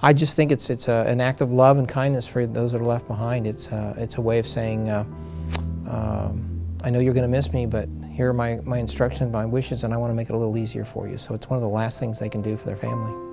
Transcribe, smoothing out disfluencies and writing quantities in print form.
I just think it's an act of love and kindness for those that are left behind. It's a way of saying, I know you're going to miss me, but here are my instructions, my wishes, and I want to make it a little easier for you. So it's one of the last things they can do for their family.